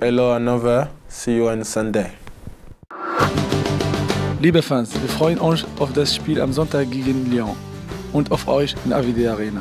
Hello Nova, see you on Sunday. Liebe Fans, wir freuen uns auf das Spiel am Sonntag gegen Lyon und auf euch in AWD Arena.